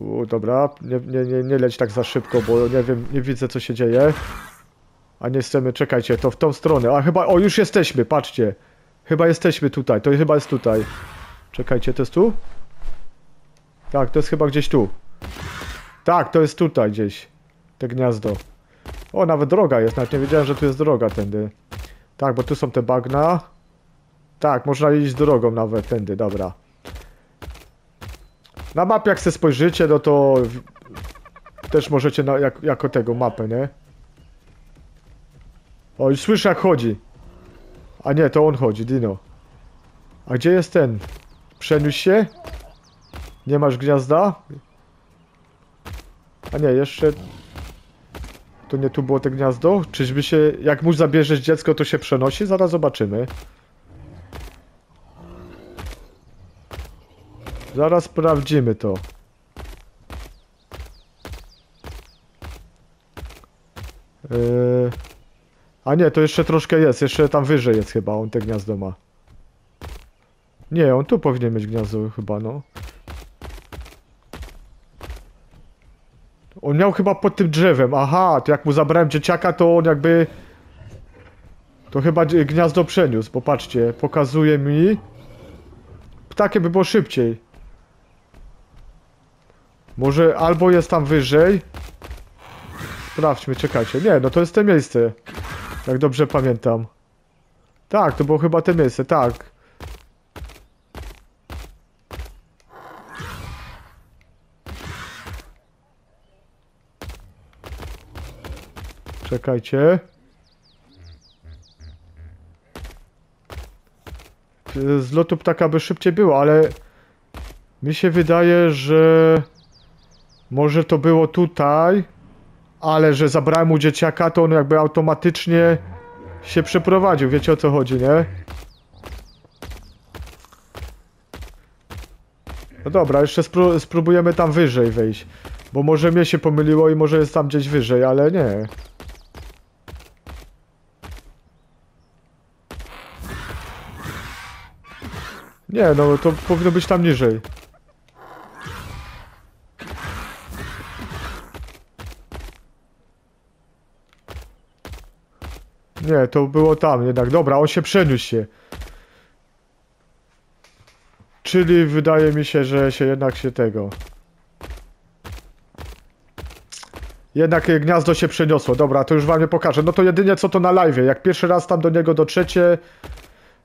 U, dobra, nie, nie, nie, nie leć tak za szybko, bo nie wiem, nie widzę, co się dzieje. A nie chcemy, czekajcie, to w tą stronę. A chyba, o, już jesteśmy, patrzcie. Chyba jesteśmy tutaj, to chyba jest tutaj. Czekajcie, to jest tu? Tak, to jest chyba gdzieś tu. Tak, to jest tutaj gdzieś. Te gniazdo. O, nawet droga jest, nawet nie wiedziałem, że tu jest droga tędy. Tak, bo tu są te bagna. Tak, można iść drogą nawet tędy, dobra. Na mapie, jak se spojrzycie, no to też możecie na, jak, jako tego mapę, nie? O, już słyszę, jak chodzi. A nie, to on chodzi, Dino. A gdzie jest ten? Przeniósł się? Nie masz gniazda? A nie, jeszcze... To nie tu było te gniazdo? Czyżby się... Jak mu zabierzesz dziecko, to się przenosi? Zaraz zobaczymy. Zaraz sprawdzimy to. Yy... A nie, to jeszcze troszkę jest. Jeszcze tam wyżej jest chyba. On te gniazdo ma. Nie, on tu powinien mieć gniazdo chyba, no. On miał chyba pod tym drzewem. Aha, to jak mu zabrałem dzieciaka, to on jakby... To chyba gniazdo przeniósł. Popatrzcie, pokazuje mi. Ptakie by było szybciej. Może albo jest tam wyżej, Sprawdźmy, czekajcie. Nie, no to jest to miejsce. Jak dobrze pamiętam. Tak, to było chyba to miejsce, tak. Czekajcie. Z lotu ptaka by szybciej było, ale mi się wydaje, że może to było tutaj, ale że zabrałem mu dzieciaka, to on jakby automatycznie się przeprowadził. Wiecie, o co chodzi, nie? No dobra, jeszcze spró- spróbujemy tam wyżej wejść, bo może mnie się pomyliło i może jest tam gdzieś wyżej, ale nie. Nie, no to powinno być tam niżej. Nie, to było tam jednak. Dobra, on się przeniósł się. Czyli wydaje mi się, że się jednak się tego... Jednak gniazdo się przeniosło. Dobra, to już wam nie pokażę. No to jedynie co to na live'ie. Jak pierwszy raz tam do niego dotrzecie...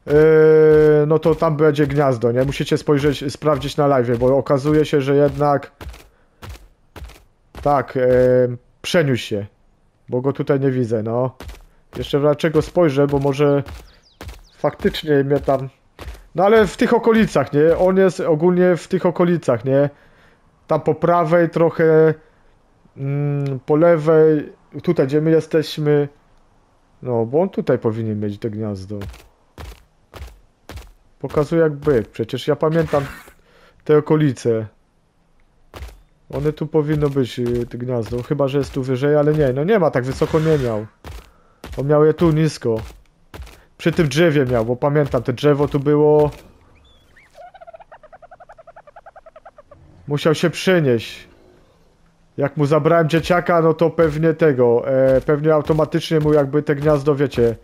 Yy, no to tam będzie gniazdo, nie? Musicie spojrzeć, sprawdzić na live, bo okazuje się, że jednak tak, yy, przeniósł się, bo go tutaj nie widzę, no. Jeszcze dlaczego spojrzę, bo może faktycznie mnie tam... No ale w tych okolicach, nie? On jest ogólnie w tych okolicach, nie? Tam po prawej trochę, mm, po lewej, tutaj gdzie my jesteśmy. No, bo on tutaj powinien mieć to gniazdo. Pokazuje jak byk, przecież ja pamiętam te okolice. One tu powinno być, te gniazdo, chyba że jest tu wyżej, ale nie, no nie ma, tak wysoko nie miał. On miał je tu nisko. Przy tym drzewie miał, bo pamiętam, te drzewo tu było. Musiał się przenieść. Jak mu zabrałem dzieciaka, no to pewnie tego, e, pewnie automatycznie mu jakby te gniazdo, wiecie...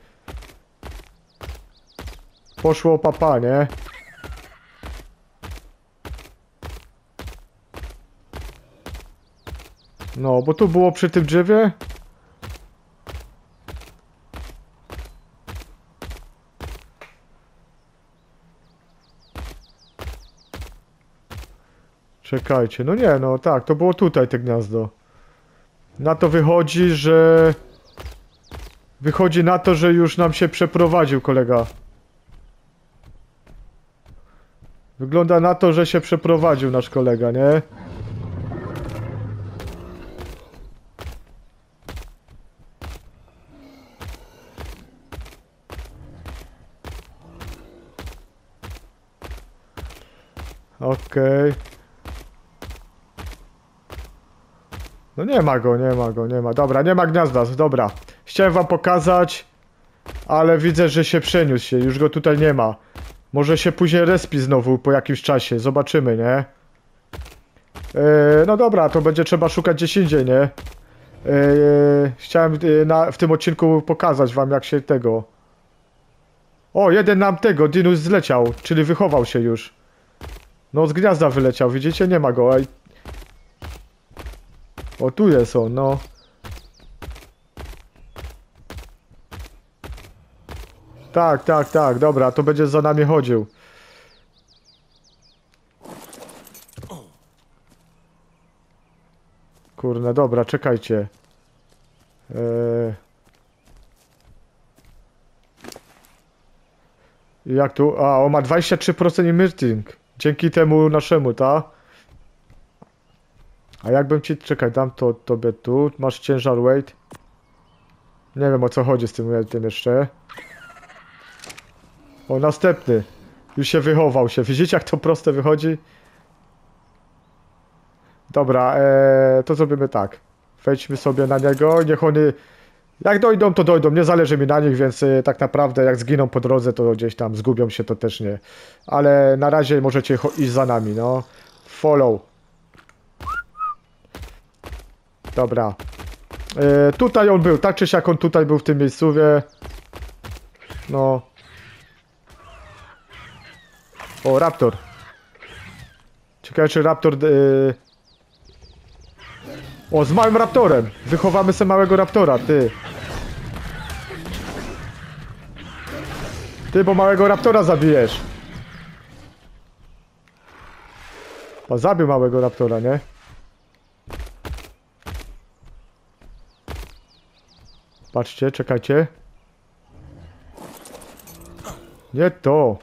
Poszło papa, nie? No, bo tu było przy tym drzewie. Czekajcie, no nie, no tak, to było tutaj te gniazdo. Na to wychodzi, że... Wychodzi na to, że już nam się przeprowadził kolega. Wygląda na to, że się przeprowadził nasz kolega, nie? Okej. No nie ma go, nie ma go, nie ma. Dobra, nie ma gniazda, dobra. Chciałem wam pokazać, ale widzę, że się przeniósł się, już go tutaj nie ma. Może się później respi znowu po jakimś czasie, zobaczymy, nie? Yy, no dobra, to będzie trzeba szukać gdzieś indziej, nie? Yy, chciałem na, w tym odcinku pokazać wam jak się tego... O, jeden nam tego, Dinus zleciał, czyli wychował się już. No z gniazda wyleciał, widzicie? Nie ma go. Ej. O, tu jest on, no. Tak, tak, tak, dobra, to będzie za nami chodził. Kurna, dobra, czekajcie. Eee... Jak tu? A, on ma dwadzieścia trzy procent emitting. Dzięki temu naszemu, ta? A jakbym ci... Czekaj, dam to tobie tu. Masz ciężar weight. Nie wiem o co chodzi z tym weightem jeszcze. O, następny. Już się wychował się. Widzicie, jak to proste wychodzi? Dobra, ee, to zrobimy tak. Wejdźmy sobie na niego. Niech oni... Jak dojdą, to dojdą. Nie zależy mi na nich, więc e, tak naprawdę jak zginą po drodze, to gdzieś tam zgubią się, to też nie. Ale na razie możecie iść za nami, no. Follow. Dobra. E, tutaj on był. Tak czy siak on tutaj był w tym miejscowie. No... O, raptor. Ciekawe, czy raptor... Yy... O, z małym raptorem! Wychowamy sobie małego raptora, ty! Ty, bo małego raptora zabijesz! O, zabił małego raptora, nie? Patrzcie, czekajcie. Nie to!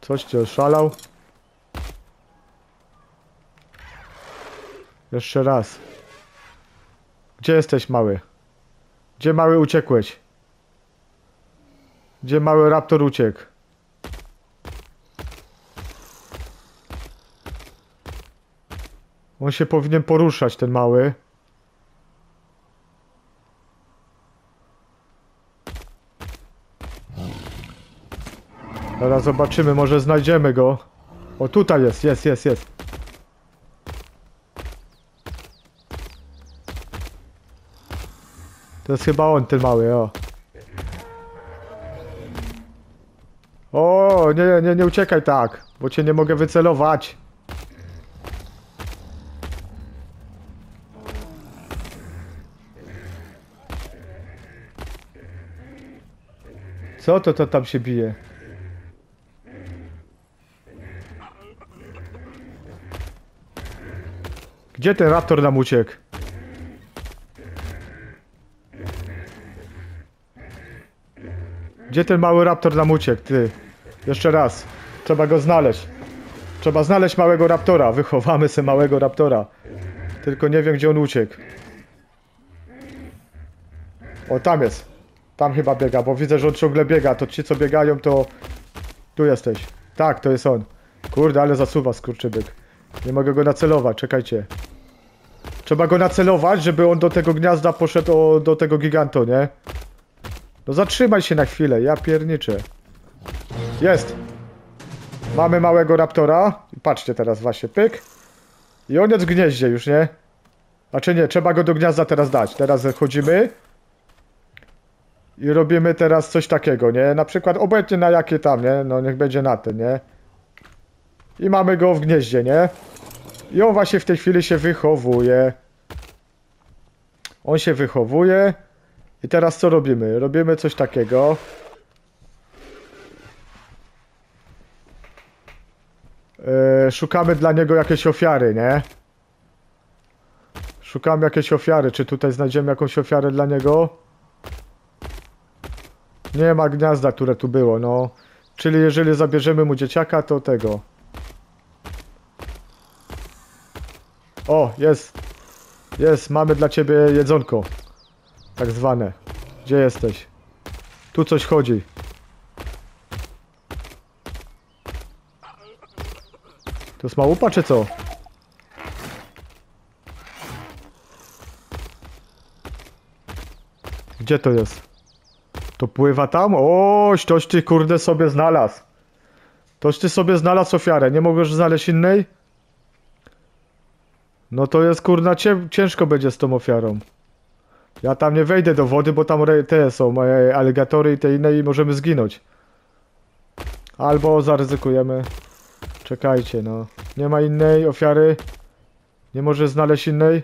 Coś cię oszalał. Jeszcze raz. Gdzie jesteś, mały? Gdzie, mały, uciekłeś? Gdzie mały raptor uciekł? On się powinien poruszać, ten mały. Teraz zobaczymy, może znajdziemy go. O, tutaj jest, jest, jest, jest. To jest chyba on, ten mały, o. O, nie, nie, nie uciekaj tak, bo cię nie mogę wycelować. Co to, to tam się bije? Gdzie ten raptor nam uciekł? Gdzie ten mały raptor nam uciekł, ty? Jeszcze raz. Trzeba go znaleźć. Trzeba znaleźć małego raptora. Wychowamy sobie małego raptora. Tylko nie wiem, gdzie on uciekł. O, tam jest. Tam chyba biega, bo widzę, że on ciągle biega. To ci, co biegają, to... Tu jesteś. Tak, to jest on. Kurde, ale zasuwa skurczybyk. Nie mogę go nacelować, czekajcie. Trzeba go nacelować, żeby on do tego gniazda poszedł, o, do tego gigantu, nie? No zatrzymaj się na chwilę, ja pierniczę. Jest! Mamy małego raptora. Patrzcie teraz właśnie, pyk. I on jest w gnieździe już, nie? Znaczy nie, trzeba go do gniazda teraz dać. Teraz chodzimy. I robimy teraz coś takiego, nie? Na przykład obojętnie na jakie tam, nie? No niech będzie na ten, nie? I mamy go w gnieździe, nie? I on właśnie w tej chwili się wychowuje. On się wychowuje. I teraz co robimy? Robimy coś takiego. Yy, szukamy dla niego jakiejś ofiary, nie? Szukamy jakiejś ofiary. Czy tutaj znajdziemy jakąś ofiarę dla niego? Nie ma gniazda, które tu było, no. Czyli jeżeli zabierzemy mu dzieciaka, to tego. O, jest. Jest, mamy dla ciebie jedzonko. Tak zwane. Gdzie jesteś? Tu coś chodzi. To jest małupa, czy co? Gdzie to jest? To pływa tam? Oś, toś ty, kurde, sobie znalazł. Toś ty sobie znalazł ofiarę. Nie mogłeś znaleźć innej? No to jest, kurna, ciężko będzie z tą ofiarą. Ja tam nie wejdę do wody, bo tam te są e, aligatory i te inne i możemy zginąć. Albo zaryzykujemy. Czekajcie, no. Nie ma innej ofiary. Nie może znaleźć innej.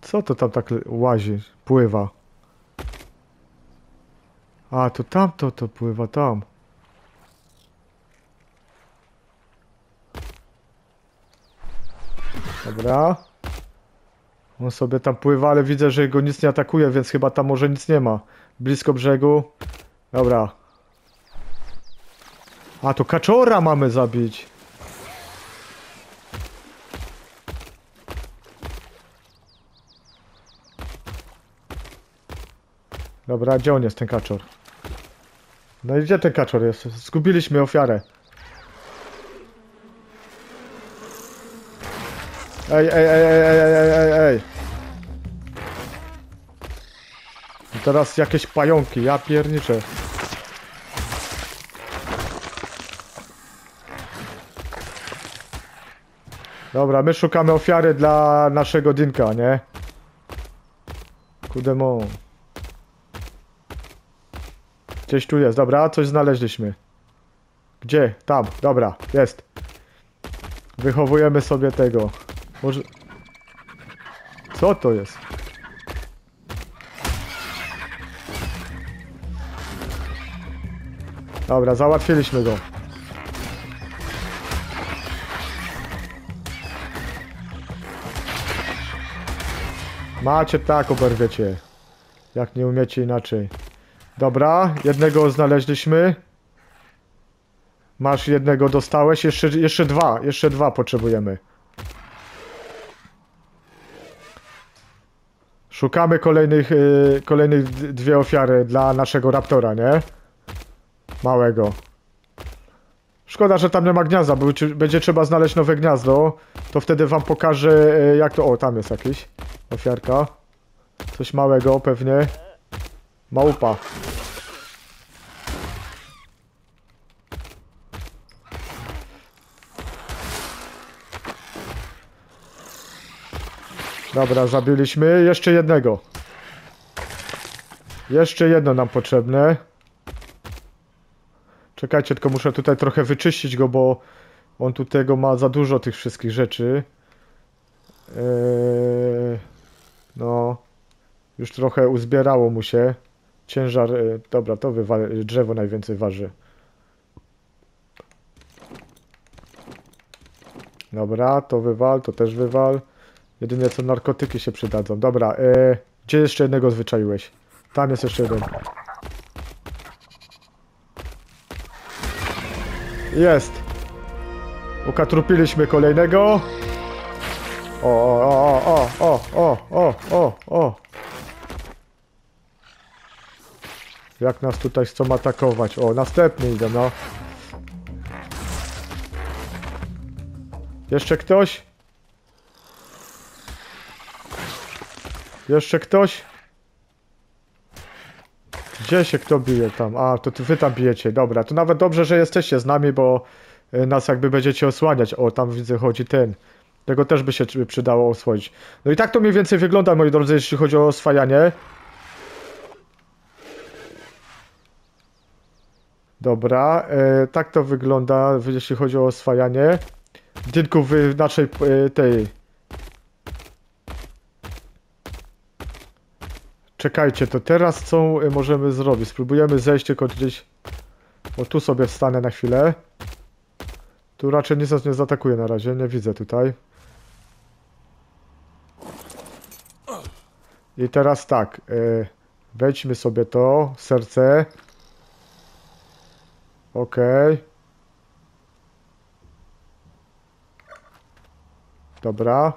Co to tam tak łazi? Pływa. A, to tamto to pływa tam. Dobra. On sobie tam pływa, ale widzę, że go nic nie atakuje, więc chyba tam może nic nie ma. Blisko brzegu. Dobra. A, to kaczora mamy zabić. Dobra, gdzie on jest, ten kaczor? No i gdzie ten kaczor jest? Zgubiliśmy ofiarę. Ej, ej, ej, ej, ej, ej, ej. I teraz jakieś pająki, ja pierniczę. Dobra, my szukamy ofiary dla naszego Dinka, nie? Kudemo. Gdzieś tu jest, dobra, coś znaleźliśmy. Gdzie? Tam, dobra, jest. Wychowujemy sobie tego. Może... Co to jest? Dobra, załatwiliśmy go. Macie tak, oberwiecie. Jak nie umiecie inaczej. Dobra, jednego znaleźliśmy. Masz jednego, dostałeś. Jeszcze, jeszcze dwa, jeszcze dwa potrzebujemy. Szukamy kolejnych, yy, kolejnych dwie ofiary dla naszego raptora, nie? Małego. Szkoda, że tam nie ma gniazda, bo będzie trzeba znaleźć nowe gniazdo. To wtedy wam pokażę, yy, jak to... O, tam jest jakiś ofiarka. Coś małego pewnie. Małpa. Dobra, zabiliśmy. Jeszcze jednego. Jeszcze jedno nam potrzebne. Czekajcie, tylko muszę tutaj trochę wyczyścić go, bo on tutaj go ma za dużo tych wszystkich rzeczy. Eee, no, już trochę uzbierało mu się. Ciężar, e, dobra, to wywali, drzewo najwięcej waży. Dobra, to wywal, to też wywal. Jedynie co narkotyki się przydadzą. Dobra, e, gdzie jeszcze jednego zwyczaiłeś? Tam jest jeszcze jeden. Jest! Ukatrupiliśmy kolejnego. O, o, o, o, o, o, o, o. Jak nas tutaj chcą atakować? O, następny idę, no. Jeszcze ktoś? Jeszcze ktoś? Gdzie się kto bije tam? A, to wy tam bijecie. Dobra, to nawet dobrze, że jesteście z nami, bo nas jakby będziecie osłaniać. O, tam widzę, chodzi ten. Tego też by się przydało osłonić. No i tak to mniej więcej wygląda, moi drodzy, jeśli chodzi o oswajanie. Dobra, e, tak to wygląda, jeśli chodzi o oswajanie. Dynków w naszej e, tej... Czekajcie, to teraz co możemy zrobić? Spróbujemy zejść tylko gdzieś... O, tu sobie wstanę na chwilę. Tu raczej nic nas nie zaatakuje na razie, nie widzę tutaj. I teraz tak, yy, wejdźmy sobie to, serce. Okej. Okay. Dobra.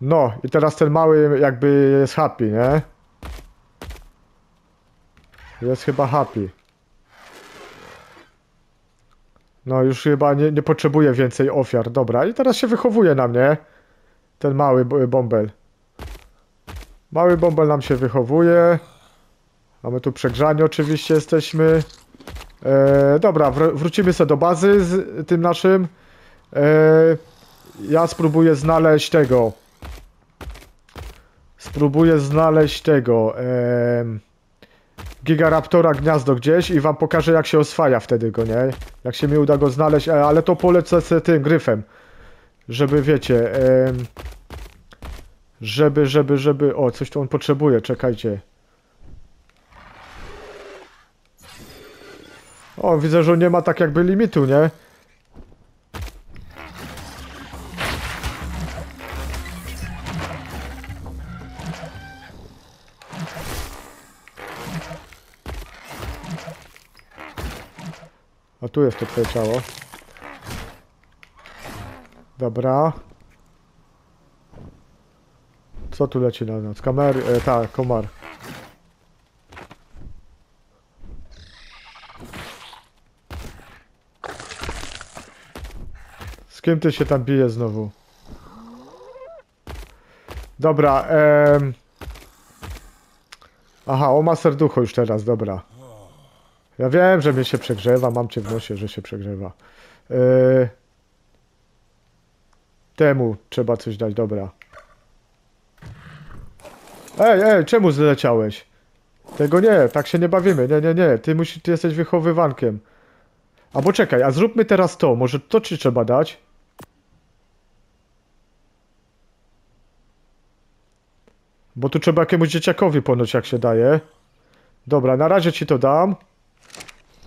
No, i teraz ten mały jakby jest happy, nie? Jest chyba happy. No, już chyba nie, nie potrzebuje więcej ofiar. Dobra, i teraz się wychowuje na mnie. Ten mały bąbel. Mały bąbel nam się wychowuje. Mamy tu przegrzanie, oczywiście jesteśmy. E, dobra, wr wrócimy sobie do bazy z tym naszym. E, ja spróbuję znaleźć tego. Spróbuję znaleźć tego e, Gigaraptora gniazdo gdzieś i wam pokażę, jak się oswaja wtedy go, nie? Jak się mi uda go znaleźć, e, ale to polecę sobie tym gryfem. Żeby wiecie e, Żeby, żeby, żeby... O, coś tu on potrzebuje, czekajcie. O, widzę, że nie ma tak jakby limitu, nie? A tu jest to twoje ciało. Dobra. Co tu leci na nas? Kamery... E, tak, komar. Z kim ty się tam bije znowu? Dobra, em... Aha, o ma serducho już teraz, dobra. Ja wiem, że mnie się przegrzewa, mam cię w nosie, że się przegrzewa. Yy... Temu trzeba coś dać, dobra. Ej, ej, czemu zleciałeś? Tego nie, tak się nie bawimy, nie, nie, nie, ty, musisz, ty jesteś wychowywankiem. Albo czekaj, a zróbmy teraz to. Może to czy trzeba dać? Bo tu trzeba jakiemuś dzieciakowi ponoć, jak się daje. Dobra, na razie ci to dam.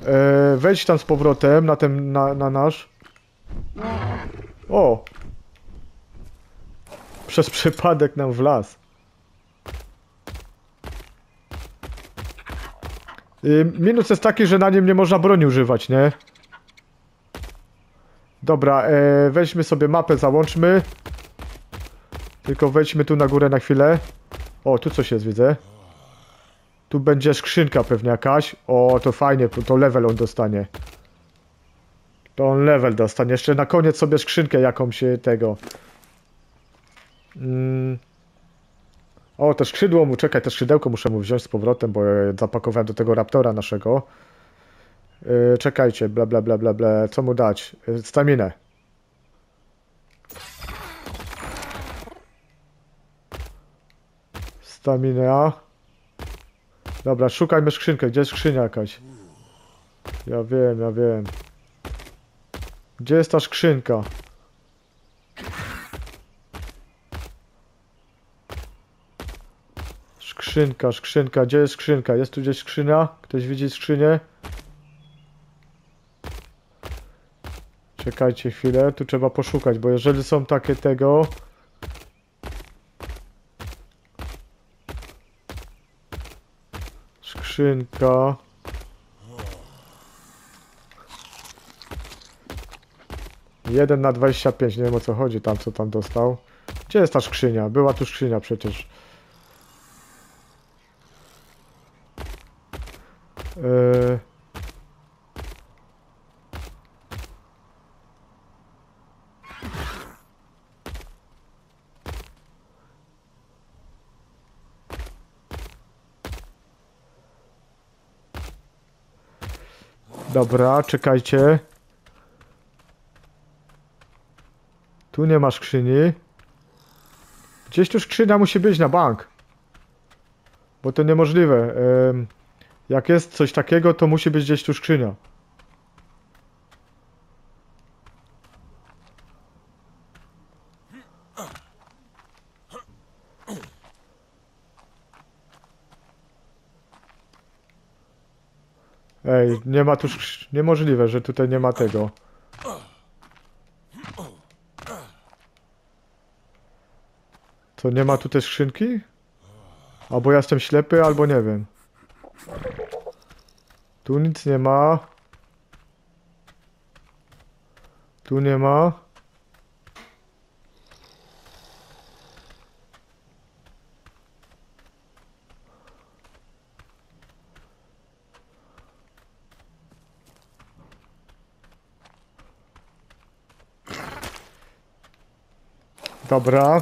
Eee, wejdź tam z powrotem na ten, na, na nasz. O! Przez przypadek nam wlazł. Minus jest taki, że na nim nie można broni używać, nie? Dobra, e, weźmy sobie mapę, załączmy. Tylko wejdźmy tu na górę na chwilę. O, tu coś jest, widzę. Tu będzie skrzynka pewnie jakaś. O, to fajnie, to level on dostanie. To on level dostanie. Jeszcze na koniec sobie skrzynkę jakąś tego. Mm. O, to skrzydło mu, czekaj, to skrzydełko muszę mu wziąć z powrotem, bo zapakowałem do tego raptora naszego. Yy, czekajcie, bla bla bla bla bla, co mu dać? Yy, staminę. Stamina. Dobra, szukajmy skrzynkę, gdzie jest skrzynia jakaś? Ja wiem, ja wiem. Gdzie jest ta skrzynka? Skrzynka, skrzynka, gdzie jest skrzynka? Jest tu gdzieś skrzynia? Ktoś widzi skrzynię? Czekajcie chwilę, tu trzeba poszukać, bo jeżeli są takie tego... Skrzynka... jeden na dwadzieścia pięć, nie wiem o co chodzi tam, co tam dostał. Gdzie jest ta skrzynia? Była tu skrzynia przecież. Yy... Dobra, czekajcie. Tu nie ma skrzyni. Gdzieś tu skrzynia musi być na bank. Bo to niemożliwe. Yy... Jak jest coś takiego, to musi być gdzieś tu skrzynia. Ej, nie ma tu skrzyni. Niemożliwe, że tutaj nie ma tego. To nie ma tutaj skrzynki? Albo ja jestem ślepy, albo nie wiem. Tu nic nie ma. Tu nie ma. Dobra.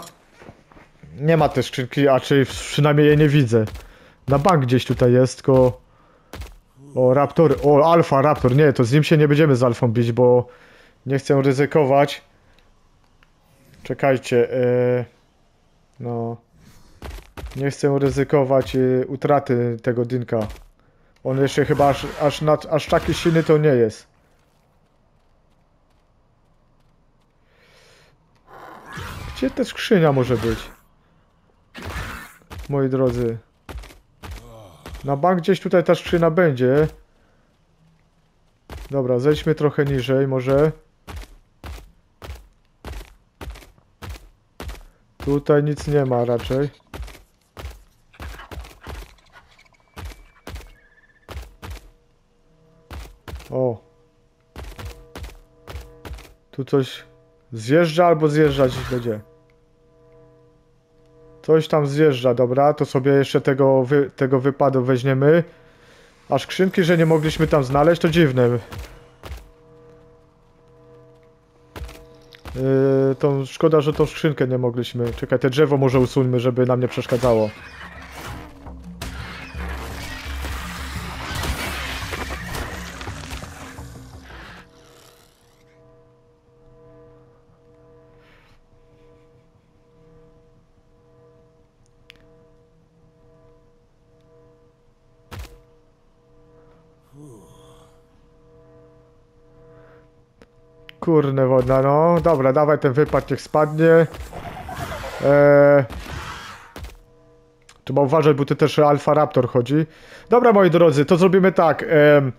Nie ma tej skrzynki, a czyli przynajmniej jej nie widzę. Na bank gdzieś tutaj jest, tylko... O, raptor, o, alfa, raptor, nie, to z nim się nie będziemy z alfą bić, bo nie chcę ryzykować. Czekajcie, yy, no, nie chcę ryzykować yy, utraty tego dynka. On jeszcze chyba aż, aż, nad, aż taki silny to nie jest. Gdzie ta skrzynia może być? Moi drodzy. Na bank gdzieś tutaj ta skrzyna będzie. Dobra, zejdźmy trochę niżej może. Tutaj nic nie ma raczej. O. Tu coś zjeżdża albo zjeżdżać będzie. Coś tam zjeżdża, dobra, to sobie jeszcze tego, wy, tego wypadu weźmiemy. A skrzynki, że nie mogliśmy tam znaleźć, to dziwne. Yy, to szkoda, że tą skrzynkę nie mogliśmy. Czekaj, te drzewo może usuńmy, żeby nam nie przeszkadzało. Kurne woda, no. Dobra, dawaj ten wypad, niech spadnie. Eee... Trzeba uważać, bo tu też Alfa Raptor chodzi. Dobra, moi drodzy, to zrobimy tak. Eee...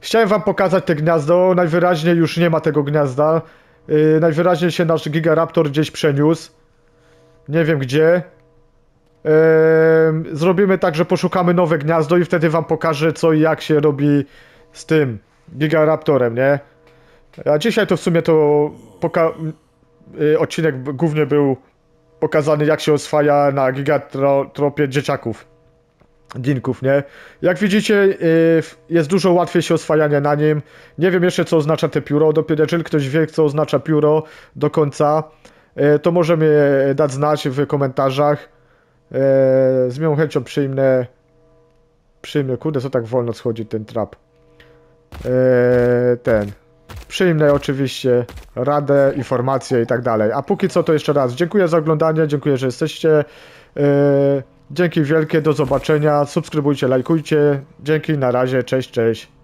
Chciałem wam pokazać te gniazdo. Najwyraźniej już nie ma tego gniazda. Eee... Najwyraźniej się nasz Gigaraptor gdzieś przeniósł. Nie wiem gdzie. Eee... Zrobimy tak, że poszukamy nowe gniazdo i wtedy wam pokażę, co i jak się robi z tym Gigaraptorem, nie? A dzisiaj to w sumie to poka yy, odcinek głównie był pokazany, jak się oswaja na gigatropie dzieciaków, dinków, nie? Jak widzicie, yy, jest dużo łatwiej się oswajanie na nim. Nie wiem jeszcze, co oznacza te pióro. Dopiero jeżeli ktoś wie, co oznacza pióro do końca, yy, to może mi dać znać w komentarzach. Yy, z miłą chęcią przyjmę... Przyjmę... Kurde, co tak wolno schodzi ten trap. Yy, ten... Przyjmę oczywiście radę, informacje i tak dalej. A póki co to jeszcze raz dziękuję za oglądanie, dziękuję, że jesteście. Yy, dzięki wielkie, do zobaczenia. Subskrybujcie, lajkujcie. Dzięki, na razie, cześć, cześć.